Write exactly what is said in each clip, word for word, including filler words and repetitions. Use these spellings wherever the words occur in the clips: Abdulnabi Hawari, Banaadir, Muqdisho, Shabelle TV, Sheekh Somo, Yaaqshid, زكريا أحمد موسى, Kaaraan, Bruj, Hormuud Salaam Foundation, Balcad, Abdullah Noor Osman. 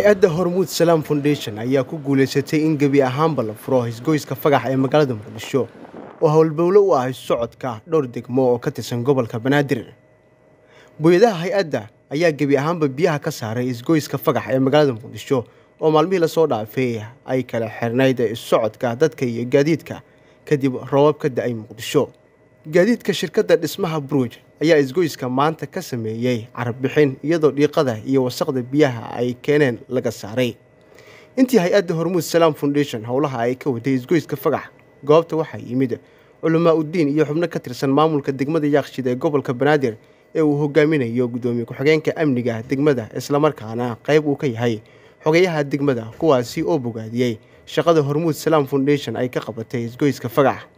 hay-adda Hormuud Salaam Foundation ayaa ku guuleysatay in gabi ahaanba la furo hesgoyska fagax ee magaalada Muqdisho oo hawlbowlo u ah socodka dhowr degmo oo ka tirsan gobolka Banaadir. Booyadaha hay-adda ayaa gabi ahaanba biyaha ka saaray hesgoyska fagax ee magaalada Muqdisho oo maalmihii la soo dhaafay ay kala xirnayd socodka dadka iyo gaadiidka kadib roobab ka da'ay Muqdisho. gaadiidka shirkadda dhismaha Bruj ayaa isgoyska maanta ka sameeyay carbixin iyadoo dhiiqada iyo wasaqda biyaha ay keeneen laga saaray. Intii hay'adda Hormuud Salaam Foundation hawlaha ay ka waday isgoyska fagax, goobta waxa yimid culumaa u diin iyo xubno ka tirsan maamulka degmada Yaaqshid ee gobolka Banaadir ee uu hogaaminayo gudoomiye ku-xigeenka amniga degmada isla markaana qayb uu ka yahay xogayaha degmada kuwaasi oo bogaadiyay shaqada Hormuud Salaam Foundation ay ka qabatay isgoyska fagax.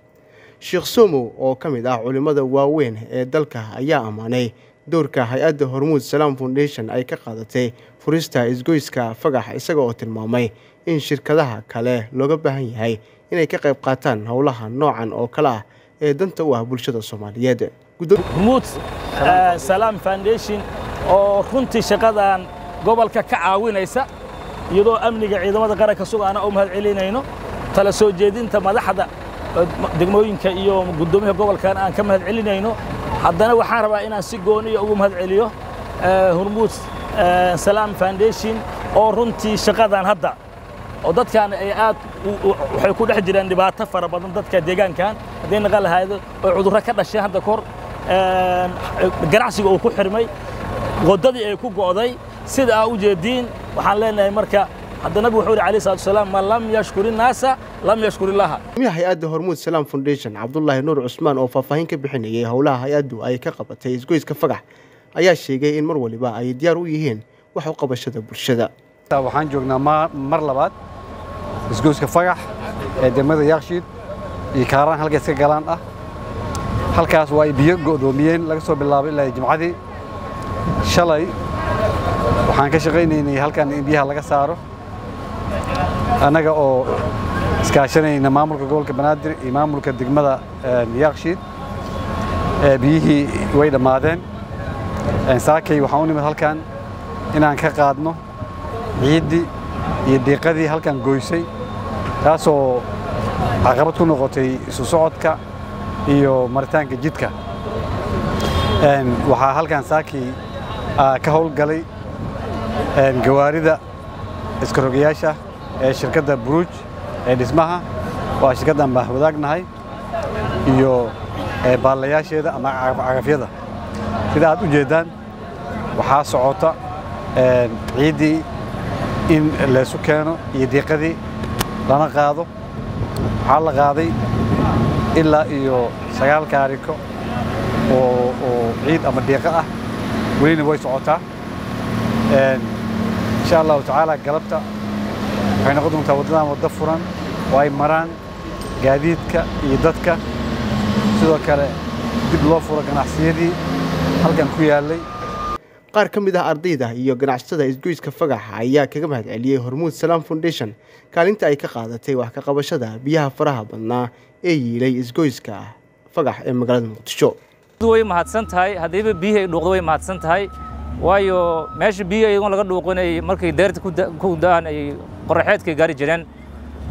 Sheekh Somo oo ka mid ah culimada waaweyn ee dalka ayaa amaanay doorka hay'adda Hormuud Salaam Foundation ay ka qaadatay furista isgoyska fagax isaga oo tilmaamay in shirkadaha kale looga baahan yahay inay ka qayb qaataan hawlaha noocan oo kale ah ee danta u ah bulshada Soomaaliyeed. Hormuud Salaam Foundation oo runtii shaqadan gobolka ka caawinaysa iyadoo amniga ciidamada qaranka sugaana u mahad celinayno tala soo jeedinta madaxda degmooyinka iyo gudoomiyaha gobolkan aan ka mahad celinayno haddana waxaan rabaa inaan si gooni ah ugu mahad celiyo Hormuud Salaam Foundation oo runtii shaqadan hadda oo dadkan ay aad waxay ku dhex jiraan dhibaato fara badan dadka deegaankan haddii naga lahaaydo oo cudurro ka dhashay hadda kor ganacsiga uu ku xirmay wadadii ay ku go'day sida aa u jeediin waxaan leenahay marka Abdulnabi Hawari عليه الصلاة والسلام ما لم يشكر الناس لم يشكر الله. هيئة هرمود سلام فونديشن عبد الله نور عثمان oo faahfaahin ka bixinayay hawlaha hay'addu ay ka qabatay isgoyska fagax ayaa sheegay in mar waliba ay diyaar u yihiin wax u qabashada bulshada. Waxaan joognaa mar labaad isgoyska fagax ee degmada Yaaqshid iyo Kaaraan halkaas ka galaan ah halkaas waa biyo go'doomiyeen laga soo bilaabay ilaa jimcadii shalay waxaan ka shaqaynaynay halkan in biyaha laga saaro anaga oo iskaashanayna maamulka gobolka Banaadir iyo maamulka degmada Yaaqshid ee biyihii way dhamaadeen ee saakay waxaan u nimid halkan inaan ka qaadno ciidii iyo deeqadii halkan goysay taasoo caqabad ku noqotay isu socodka iyo maritaanka jidka ee waxa halkan saakay ka howlgalay ee gawaarida iskarogayaasha ee shirkadda Bruj ee dhismaha waa shirkaddan baa wadaagnahay iyo ee baalayaasheeda ama cagafyada sida aad u jeedaan waxa socota ee ciidii in la soo keeno iyo deeqadii lana qaado waxa la qaaday ilaa iyo sagaal kaariko oo oo ciid ama deeqa ah weyn way socotaa ee insha Allah taala galabta waxay noqon doontaa waddo furan oo ay maraan gaadiidka iyo dadka sidoo kale dib loo furo ganacsiyadii halkan ku yaalay. Qaar ka mid ah ardayda iyo ganacsatada isgoyska fagax ayaa kaga mahad celiyay Hormuud Salaam Foundation kaalinta ay ka qaadatay wax ka qabashada biyaha faraha badnaa ee yiilay isgoyska fagax ee magaalada Muqdisho. Way mahadsan tahay haddii biyaha ay dhuuqdo way mahadsan tahay waayo meesha biyaha iyagoon laga dhuuqinay markay deerta ku daan ay qoraxeedka gaari jireen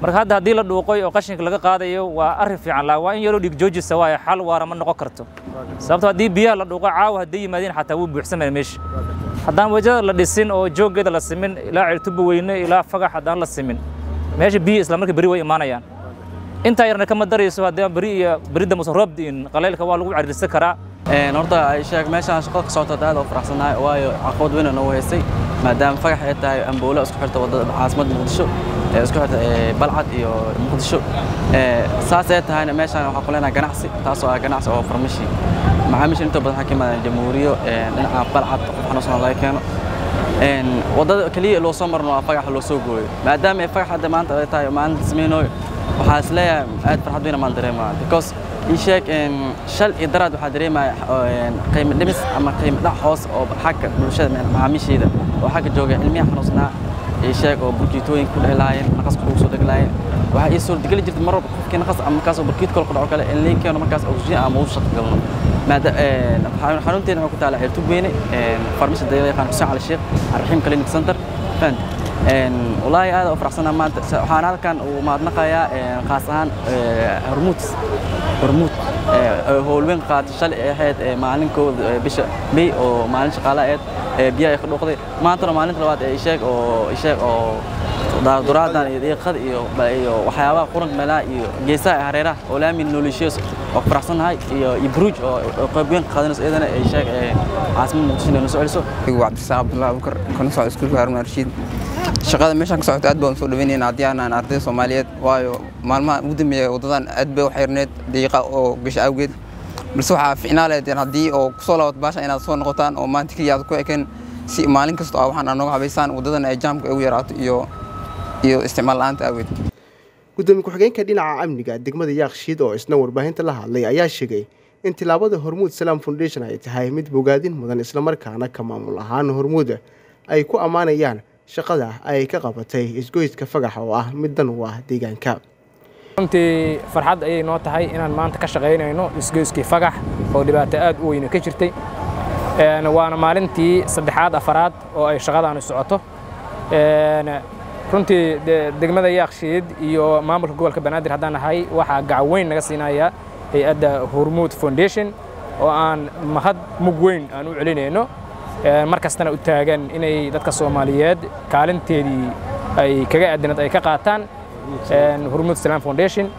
marka hadda hadii la dhuuqay oo qashinka laga qaadayo waa arrin fiican la waa in yar oo dhig joojisa waa xal waara ma noqon karto sababtoo hadii biyaha la dhuuqay caawa hadii yimaadeen xataa wuu buuxsamaan meesha hadaan wajada la dhisin oo joogeeda la simin ilaa cirtuba weyne ilaa fagax hadaan la simin meesha biyaha isla markii bari way imaanayaan inta yarna kama darayso hadii bari iyo barida musarabdiin qaleelka waa lagu cirdisan karaa ee horta ay sheeg meeshaan shaqo ka socoto aad oo faraxsanahay waayo aqoon weyn oo weysay maadaama fagax ay tahay ambulo isku xirta wadada caasimada Muqdisho ee isku xirta balcad iyo Muqdisho ee saasay tahayna meeshaan waxa qulana ganacsi taasoo ah ganacsi oo farmashi macaamiisha inta badan xakimadan jamhuuriyo ee dhinaca balcad waxaan soo leeyahay ee wadada kaliya loo soo marno waa fagax loo soo gooyo maadaama fagax hadda maanta ay tahay maanta sameeynooy waxaan isleeyahay aad farxad weyn aan dareemayo because إيشك إن شل إدارة وحضري مع قيمة لمس أما قيمة لا حص أو حكة مشاهد مع مشي ده وحكة جوجا علمية حنصنع إيشك أو بوجيتوين كل لاين نقص كل صدق لاين وهاي الصور تقلي جت مرة كنا نقص أم كاس وبركيت كل قطع كلا إن لين كنا مركز أوجي أم وش تقلنا ماذا حن حنونتين عقدت على عرتوب بيني فرمش الدقيقة خمسة على الشيخ الرحيم كلينك سنتر فند إن والله هذا أفرحنا ما حنال كان وما نقيا خاصة هرموت هرموت هو الوين قات شل أحد معلنكو بش بي أو معلنش قلائد بيا يخلو خذي ما ترى معلن تلوات إشيك أو إشيك أو دار درادنا يدي خذ إيو بإيو وحياة قرن ملا جيساء حريرة ولا من نوليشيوس أفرحنا هاي يبروج قبيل خذنا إذا إشيك عاصم مدشين نسألسه وعبد السلام الله بكر كنا سعيد كل هرم رشيد شغال مش عن سعوديات بنسول بيني عديانا عن أرض الصوماليات وايو مالما مدم يوضعن أدب وحيرنت دقيقة أو قش أوجد بالصحة في عنالة عدي أو صلاة باشا إن صون قطان أو ما تكلي عدكوا لكن سي مالين كست أو حنا نوع بيسان وضعن إجام كأوي رات يو يو استعمال أنت أوجد قدام كحجين كدين عامني قاعد دقمة دياق شيد أو إسنور بهين تلاها اللي أياش جاي أنت لابد هرمود سلام فونديشن هاي تهايمت بوجادين مدن إسلام مركانا كمان ملاهان هرموده أي كو أمانة يان شقده أي كقبتي إسقيت كفجح واه مدن واه ديجان كاب. أنت فرحت أي نوع تهاي إن ما أنت كشغين إنه إسقيت كفجح أو دبعتات وين كشرتي. أنا وأنا مالنتي صدحات أفراد أو أي شغله عن السعته. أنا كنت دقمة ياخشيد يو ما ملك جوال كبنادر هذا نهاي واحد قعوين نقصينا يا هي أدا هرمود فونديشن وأن مهد مقوين أنو علينا إنه. مركزنا أتاجن إني دتك الصوماليات كالن تدي أي كجاء دنت أي كقاطن هرمود سلام فونديشن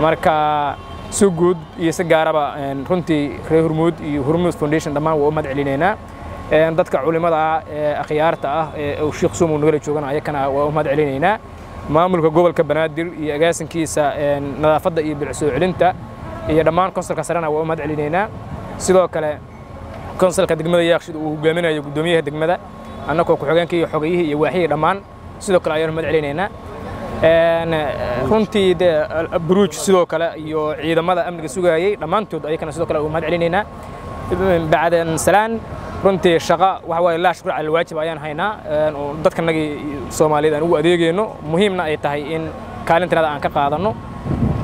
مركا سوجود يسجارة بأن رنتي هرمود هرمود فونديشن دماء ومد علينا دتك علماء أخيارته أو شيخ سومو نقول شو عيكنا ومد علينا ما ملك جوبل كبنادر يجاسن كيسا نظافة دقي بالعسو علنتا يدمان كسر كسرنا ومد علينا سلوك كلا كونسل كدقمة ياخشد وجمينا يقدميه دقمة أنا كوكوجان كي حقيه يوحي رمان سلوك العيار مد علينا أنا كنتي بروج سلوك على يو عيد ماذا أملك سوقي رمان تود أي كان سلوك على مد علينا بعد إنسان كنتي شقاء وهو الله شكر على الواجب أيان هنا ضد كنا جي سومالي هو أديجي إنه مهمنا يتهي إن كالن ترى أنك قاعدنا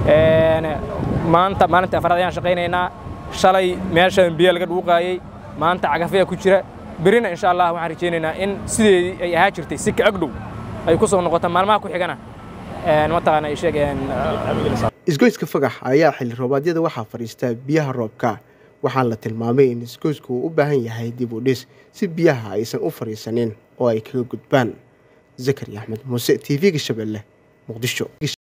أنا ما أنت ما أنت أفراد أيان شقينا هنا شلي ماشى بيا لقد وقاي ما أنت عقفية كتيرة برينا إن شاء الله وعارجيننا إن سيد هاجرتي سك أقدو أي قصة نقطة ما ماكو حجنا نقطة أنا إيش جن إسقيس كفجح عياحل الرباضية دوحة فريستا بيها الربكة وحالة المامين إسقيسكو وبهن يهدي بوليس سبيها عيسن أفري سنين وأيكل قدبان زكريا أحمد موسى تي في الشبلة مقدشو.